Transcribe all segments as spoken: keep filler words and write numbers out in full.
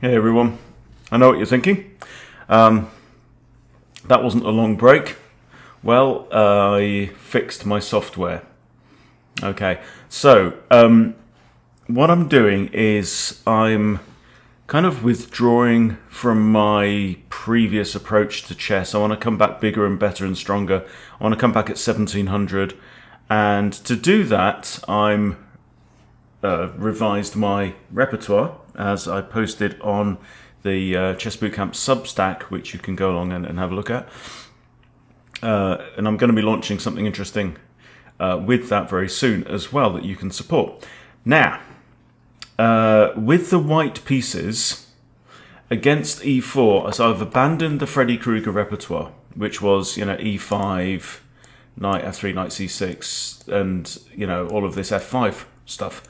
Hey everyone, I know what you're thinking. Um, that wasn't a long break. Well, uh, I fixed my software. Okay, so um, what I'm doing is I'm kind of withdrawing from my previous approach to chess. I want to come back bigger and better and stronger. I want to come back at seventeen hundred, and to do that I'm uh, revised my repertoire, as I posted on the uh, Chess Boot Camp Substack, which you can go along and, and have a look at. Uh, and I'm going to be launching something interesting uh, with that very soon as well that you can support. Now, uh, with the white pieces against e four, so I've abandoned the Freddy Krueger repertoire, which was, you know, e five, knight f three, knight c six, and, you know, all of this f five stuff.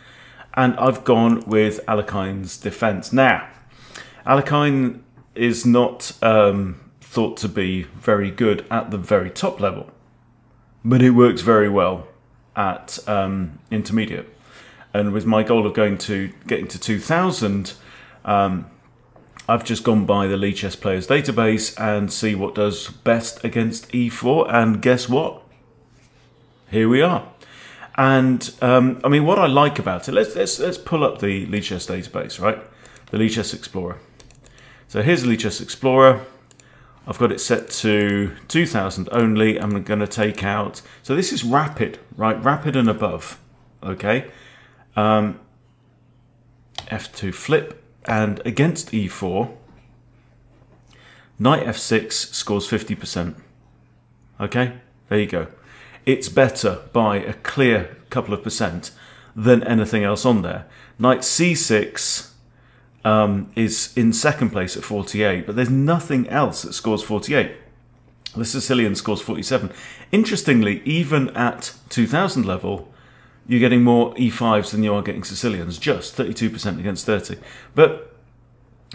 And I've gone with Alekhine's Defence. Now, Alekhine is not um, thought to be very good at the very top level, but it works very well at um, intermediate. And with my goal of going to getting to two thousand, um, I've just gone by the Lichess Players database and see what does best against e four. And guess what? Here we are. And um, I mean, what I like about it, let's let's let's pull up the Lichess database, right? The Lichess Explorer. So here's the Lichess Explorer. I've got it set to two thousand only. I'm going to take out. So this is rapid, right? Rapid and above. Okay. Um, f two flip, and against e four, knight f six scores fifty percent. Okay, there you go. It's better by a clear couple of percent than anything else on there. Knight c six um, is in second place at forty-eight, but there's nothing else that scores forty-eight. The Sicilian scores forty-seven. Interestingly, even at two thousand level, you're getting more e fives than you are getting Sicilians, just thirty-two percent against thirty. But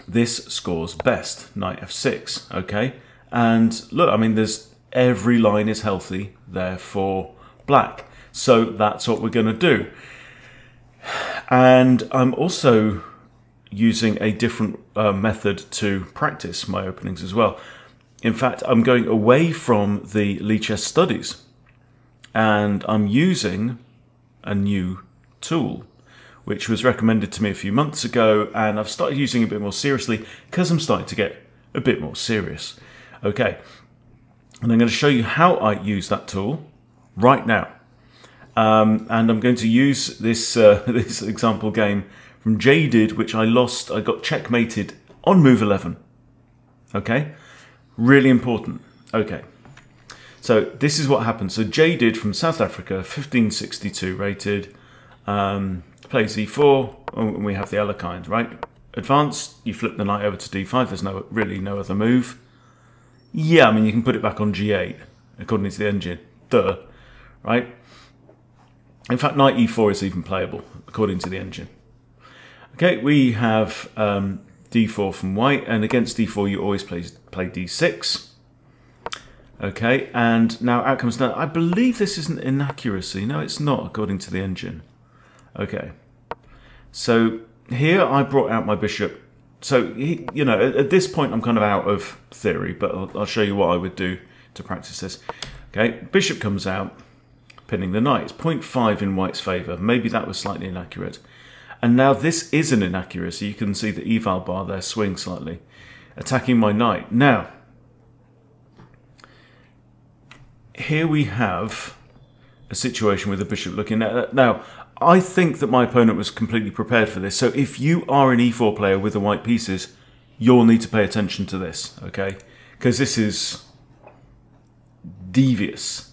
this scores best, knight f six, okay? And look, I mean, there's every line is healthy there for black. So that's what we're going to do. And I'm also using a different uh, method to practice my openings as well. In fact, I'm going away from the Lichess studies and I'm using a new tool, which was recommended to me a few months ago. And I've started using it a bit more seriously because I'm starting to get a bit more serious. Okay. And I'm going to show you how I use that tool right now. Um, and I'm going to use this uh, this example game from Jaded, which I lost. I got checkmated on move eleven. Okay, really important. Okay, so this is what happened. So Jaded from South Africa, fifteen sixty-two rated, um, plays e four, and we have the Alekhine's, right? Advanced, you flip the knight over to d five. There's no really no other move. Yeah, I mean, you can put it back on g eight, according to the engine. Duh. Right? In fact, knight e four is even playable, according to the engine. Okay, we have um, d four from white, and against d four, you always play, play d six. Okay, and now out comes that. I believe this is an inaccuracy. No, it's not, according to the engine. Okay. So here I brought out my bishop. So, you know, at this point I'm kind of out of theory, but I'll, I'll show you what I would do to practice this. Okay, bishop comes out, pinning the knight. It's point five in white's favour. Maybe that was slightly inaccurate. And now this is an inaccuracy. You can see the eval bar there swing slightly, attacking my knight. Now, here we have a situation with the bishop looking at. Now, I think that my opponent was completely prepared for this. So if you are an e four player with the white pieces, you'll need to pay attention to this, okay? Because this is devious.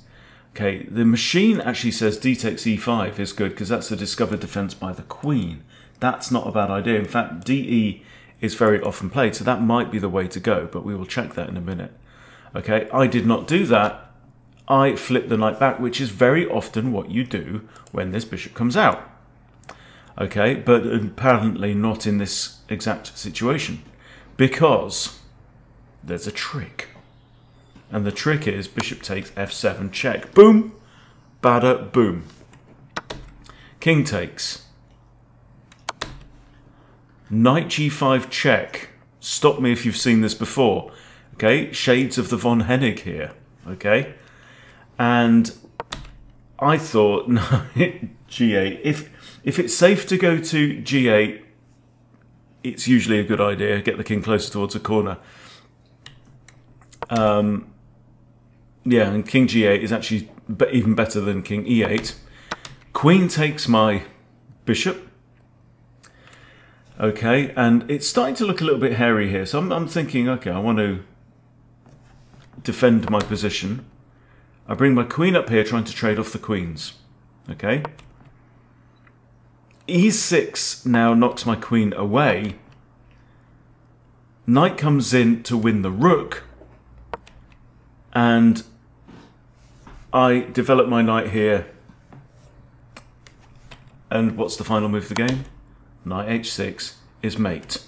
Okay, the machine actually says d takes e five is good because that's the discovered defense by the queen. That's not a bad idea. In fact, d e is very often played, so that might be the way to go, but we will check that in a minute. Okay, I did not do that. I flip the knight back, which is very often what you do when this bishop comes out. Okay, but apparently not in this exact situation, because there's a trick. And the trick is bishop takes f seven check. Boom! Bada boom. King takes. Knight g five check. Stop me if you've seen this before. Okay, shades of the von Hennig here. Okay, and I thought, no, g eight. If if it's safe to go to g eight, it's usually a good idea. Get the king closer towards a corner. Um, yeah, and king g eight is actually even better than king e eight. Queen takes my bishop. Okay, and it's starting to look a little bit hairy here. So I'm, I'm thinking, okay, I want to defend my position. I bring my queen up here, trying to trade off the queens. Okay. e six now knocks my queen away. Knight comes in to win the rook. And I develop my knight here. And what's the final move of the game? Knight h six is mate.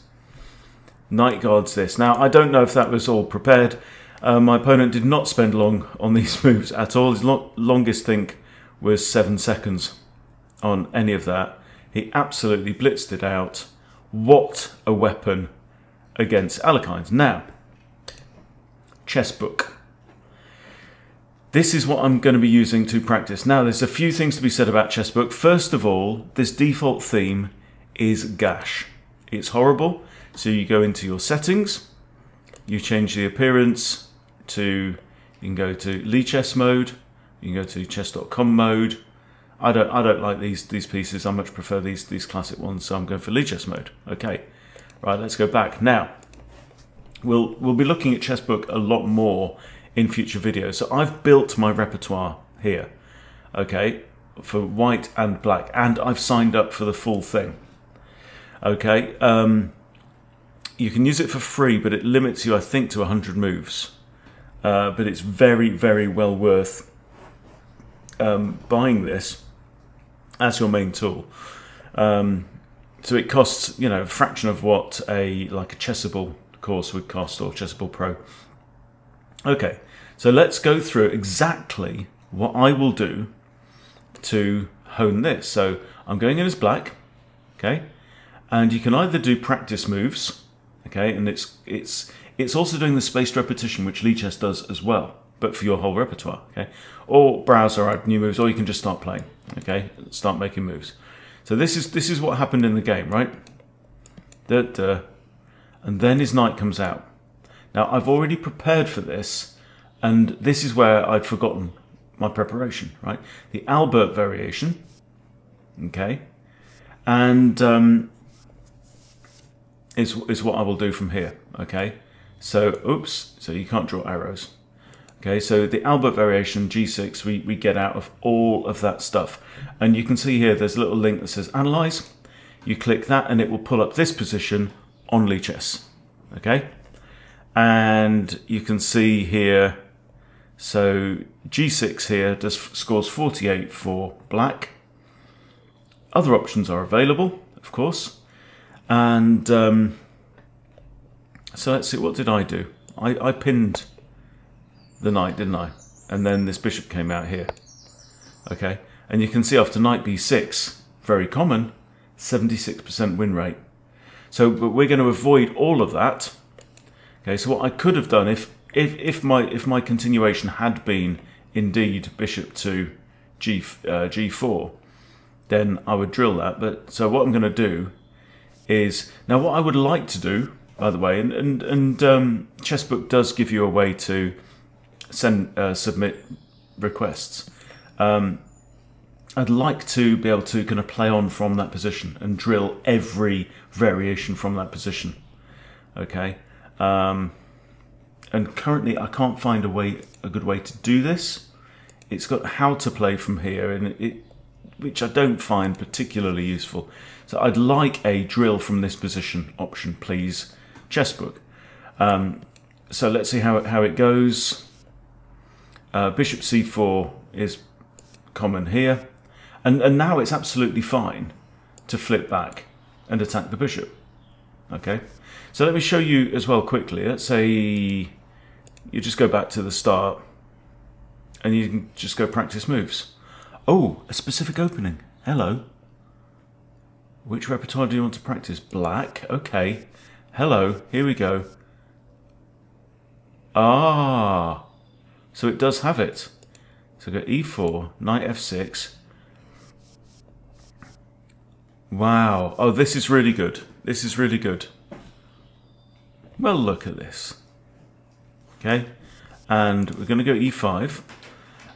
Knight guards this. Now, I don't know if that was all prepared. Uh, my opponent did not spend long on these moves at all. His lo longest think was seven seconds on any of that. He absolutely blitzed it out. What a weapon against Alekhine's. Now, chess book. This is what I'm going to be using to practice. Now, there's a few things to be said about chess book. First of all, this default theme is gash. It's horrible. So you go into your settings, you change the appearance to, you can go to Lichess mode, you can go to Chess dot com mode. I don't I don't like these these pieces. I much prefer these these classic ones, so I'm going for Lichess mode. Okay. Right, let's go back. Now we'll we'll be looking at Chessbook a lot more in future videos. So I've built my repertoire here. Okay, for white and black, and I've signed up for the full thing. Okay, um, you can use it for free, but it limits you, I think, to one hundred moves. Uh, but it's very, very well worth um, buying this as your main tool. Um, so it costs, you know, a fraction of what a like a Chessable course would cost, or Chessable Pro. Okay, so let's go through exactly what I will do to hone this. So I'm going in as black, okay. And you can either do practice moves, okay, and it's it's it's also doing the spaced repetition, which Lichess does as well, but for your whole repertoire, okay? Or browse around new moves, or you can just start playing, okay? Start making moves. So this is this is what happened in the game, right? Da, da. And then his knight comes out. Now I've already prepared for this, and this is where I'd forgotten my preparation, right? The Albert variation, okay, and um, Is, is what I will do from here, okay? So, oops, so you can't draw arrows. Okay, so the Albert variation, g six, we, we get out of all of that stuff. And you can see here, there's a little link that says Analyze. You click that and it will pull up this position on Lichess, okay? And you can see here, so g six here does scores forty-eight for black. Other options are available, of course. And um, so let's see, what did I do? I, I pinned the knight, didn't I? And then this bishop came out here. Okay, and you can see after knight b six, very common, seventy-six percent win rate. So but we're going to avoid all of that. Okay, so what I could have done if, if, if, my, if my continuation had been indeed bishop to g, uh, g four, then I would drill that. But so what I'm going to do is, now what I would like to do, by the way, and and, and um, Chessbook does give you a way to send uh, submit requests. Um, I'd like to be able to kind of play on from that position and drill every variation from that position. Okay, um, and currently I can't find a way, a good way to do this. It's got how to play from here, and it, which I don't find particularly useful. So I'd like a drill from this position option, please, Chessbook. Um, so let's see how it, how it goes. Uh, Bishop c four is common here. And, and now it's absolutely fine to flip back and attack the bishop. Okay, so let me show you as well quickly. Let's say you just go back to the start and you can just go practice moves. Oh, a specific opening. Hello. Which repertoire do you want to practice? Black? Okay. Hello. Here we go. Ah. So it does have it. So go e four, knight f six. Wow. Oh, this is really good. This is really good. Well, look at this. Okay. And we're going to go e five.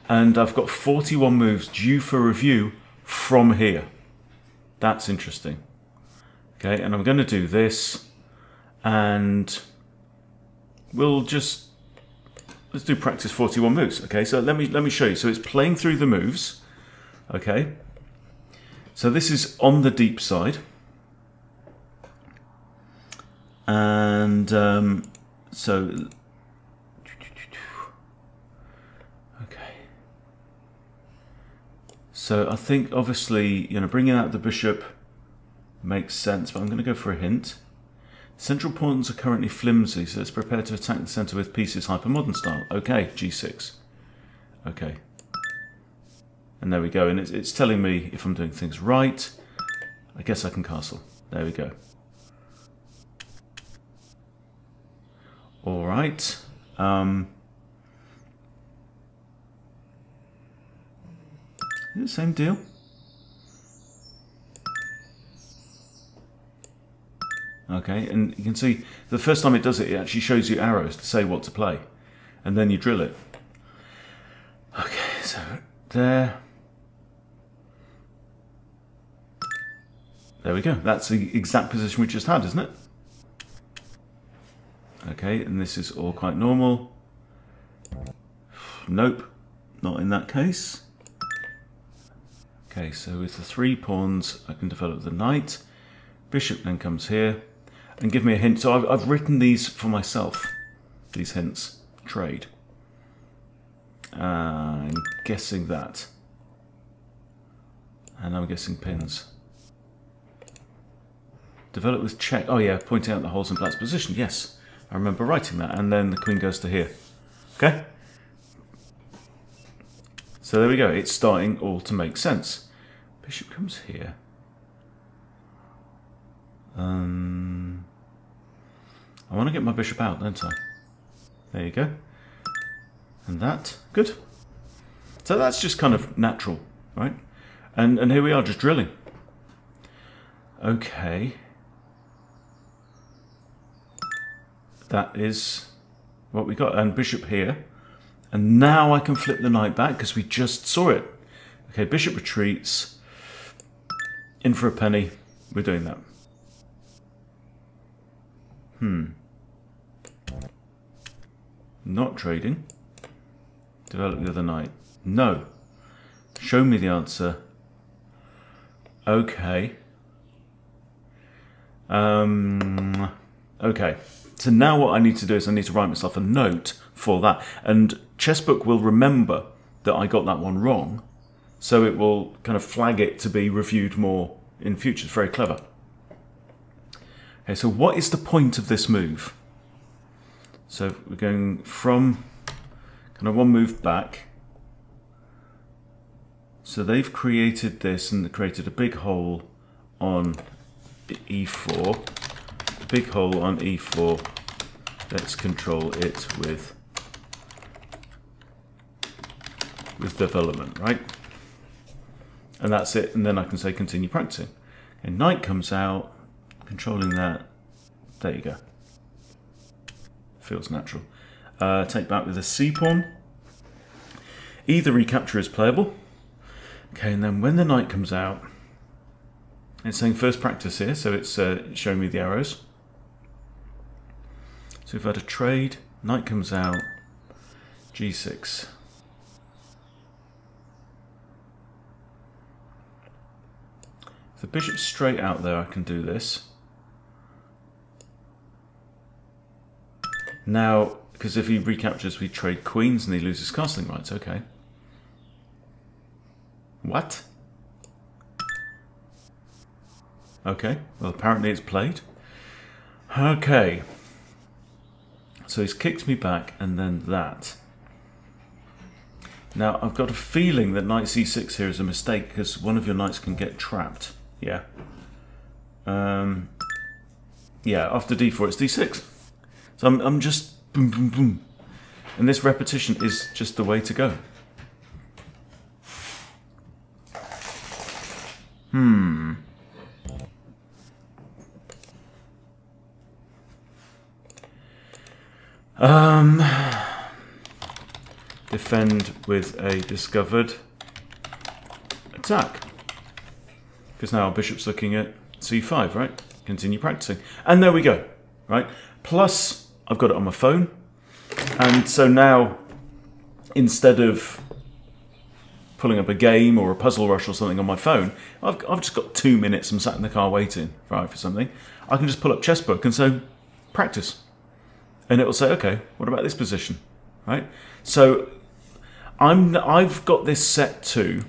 And I've got forty-one moves due for review from here. That's interesting. Okay, and I'm going to do this. And we'll just... let's do practice forty-one moves. Okay, so let me let me show you. So it's playing through the moves. Okay. So this is on the deep side. And um, so... So I think obviously, you know, bringing out the bishop makes sense, but I'm going to go for a hint. Central pawns are currently flimsy, so let's prepare to attack the centre with pieces hypermodern style. Okay, g six. Okay. And there we go, and it's, it's telling me if I'm doing things right. I guess I can castle. There we go. All right. Um... Same deal. Okay, and you can see the first time it does it, it actually shows you arrows to say what to play, and then you drill it. Okay, so there. There we go. That's the exact position we just had, isn't it? Okay, and this is all quite normal. Nope, not in that case. Okay, so with the three pawns, I can develop the knight. Bishop then comes here and give me a hint. So I've, I've written these for myself, these hints. Trade. Uh, I'm guessing that. And I'm guessing pins. Develop with check. Oh yeah, pointing out the holes in black's position. Yes, I remember writing that. And then the queen goes to here. Okay? So there we go. It's starting all to make sense. Bishop comes here. Um, I want to get my bishop out, don't I? There you go. And that. Good. So that's just kind of natural, right? And, and here we are just drilling. Okay. That is what we got. And bishop here. And now I can flip the knight back because we just saw it. Okay, bishop retreats. In for a penny. We're doing that. Hmm. Not trading. Develop the other knight. No. Show me the answer. Okay. Um. Okay. So now what I need to do is I need to write myself a note for that. And Chessbook will remember that I got that one wrong, so it will kind of flag it to be reviewed more in future. It's very clever. Okay, so what is the point of this move? So we're going from kind of one move back. So they've created this and created a big hole on e four. A big hole on e four. Let's control it with with development, right? And that's it, and then I can say continue practicing. And knight comes out, controlling that. There you go. Feels natural. Uh, take back with a c pawn. Either recapture is playable. Okay, and then when the knight comes out, it's saying first practice here, so it's uh, showing me the arrows. So we've had a trade, knight comes out, g six. If the bishop's straight out there, I can do this. Now, because if he recaptures, we trade queens and he loses castling rights. Okay. What? Okay, well apparently it's played. Okay. So he's kicked me back, and then that. Now, I've got a feeling that knight c six here is a mistake, because one of your knights can get trapped. Yeah. Um, yeah, after d four, it's d six. So I'm, I'm just boom, boom, boom. And this repetition is just the way to go. Hmm. Um, defend with a discovered attack. Because now our bishop's looking at c five, right? Continue practicing. And there we go, right? Plus, I've got it on my phone. And so now, instead of pulling up a game or a puzzle rush or something on my phone, I've, I've just got two minutes, I'm sat in the car waiting, right, for something. I can just pull up Chessbook and so practice. And it will say, okay, what about this position, right? So I'm, I've got this set to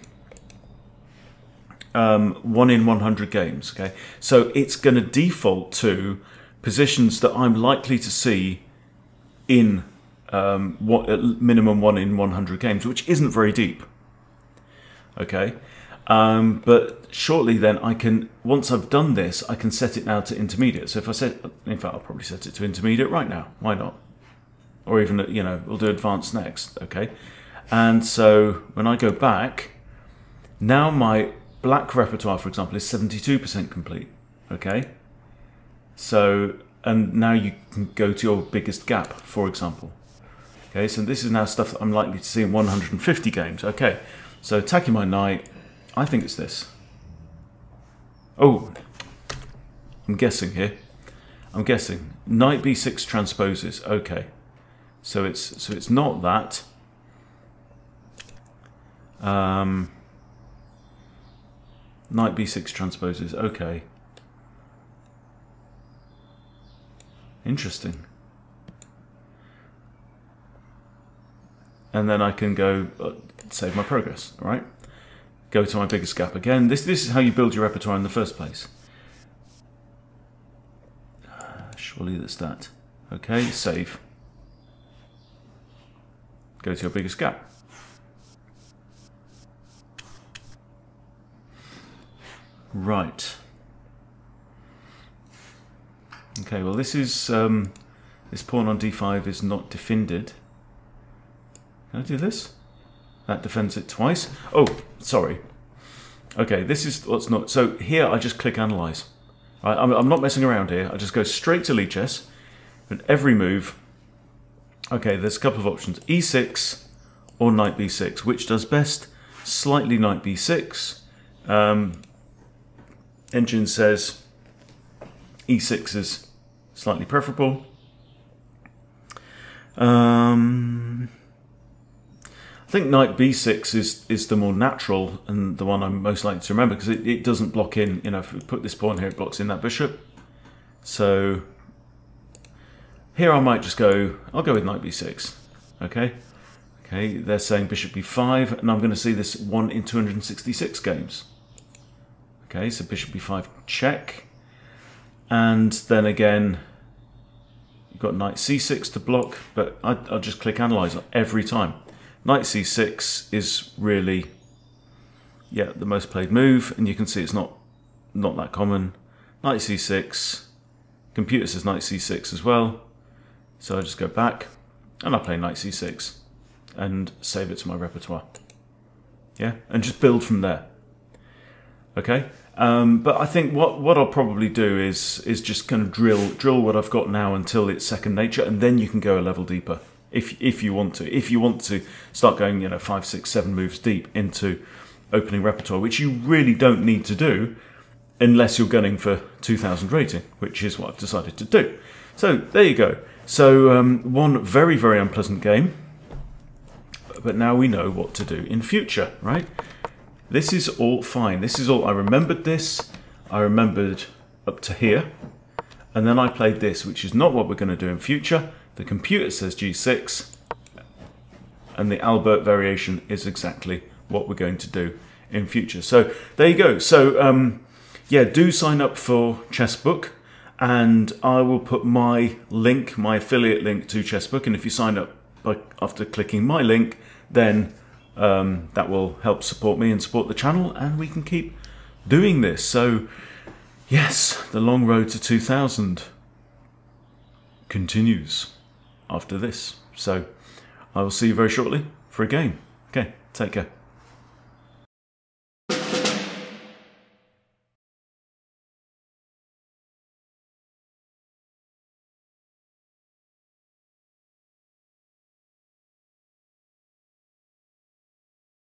um, one in one hundred games, okay? So it's going to default to positions that I'm likely to see in um, what, at minimum one in one hundred games, which isn't very deep, okay? Um, but shortly then I can, once I've done this, I can set it now to intermediate. So if I set, in fact, I'll probably set it to intermediate right now. Why not? Or even, you know, we'll do advanced next. Okay. And so when I go back, now my black repertoire, for example, is seventy-two percent complete. Okay. So, and now you can go to your biggest gap, for example. Okay. So this is now stuff that I'm likely to see in one hundred fifty games. Okay. So attacking my knight. I think it's this. Oh, I'm guessing here. I'm guessing knight b six transposes. Okay, so it's so it's not that. Um, knight b six transposes. Okay, interesting. And then I can go uh, save my progress. All right. Go to my biggest gap again. This this is how you build your repertoire in the first place. Uh, surely that's that. Okay, save. Go to your biggest gap. Right. Okay. Well, this is um, this pawn on d five is not defended. Can I do this? That defends it twice. Oh, sorry. Okay, this is what's not. So here I just click analyze. Right, I'm, I'm not messing around here. I just go straight to Lichess and every move. Okay, there's a couple of options. e six or knight b six. Which does best? Slightly knight b six. Um, engine says e six is slightly preferable. Um... I think knight b six is, is the more natural and the one I'm most likely to remember because it, it doesn't block in, you know, if we put this pawn here, it blocks in that bishop. So here I might just go, I'll go with knight b six, okay? Okay, they're saying bishop b five, and I'm going to see this one in two hundred sixty-six games. Okay, so bishop b five check. And then again, you've got knight c six to block, but I, I'll just click analyze every time. Knight c six is really, yeah, the most played move, and you can see it's not not that common. Knight c six, computer says knight c six as well, so I just go back and I play knight c six and save it to my repertoire. Yeah, and just build from there. Okay, um, but I think what what I'll probably do is is just kind of drill drill what I've got now until it's second nature, and then you can go a level deeper. If, if you want to, if you want to start going, you know, five, six, seven moves deep into opening repertoire, which you really don't need to do unless you're gunning for two thousand rating, which is what I've decided to do. So there you go. So um, one very, very unpleasant game, but now we know what to do in future, right? This is all fine. This is all, I remembered this, I remembered up to here, and then I played this, which is not what we're going to do in future. The computer says g six, and the Albert variation is exactly what we're going to do in future. So there you go. So um, yeah, do sign up for Chessbook, and I will put my link, my affiliate link to Chessbook, and if you sign up by, after clicking my link, then um, that will help support me and support the channel, and we can keep doing this. So Yes, the long road to two thousand continues after this. So I will see you very shortly for a game. Okay, take care.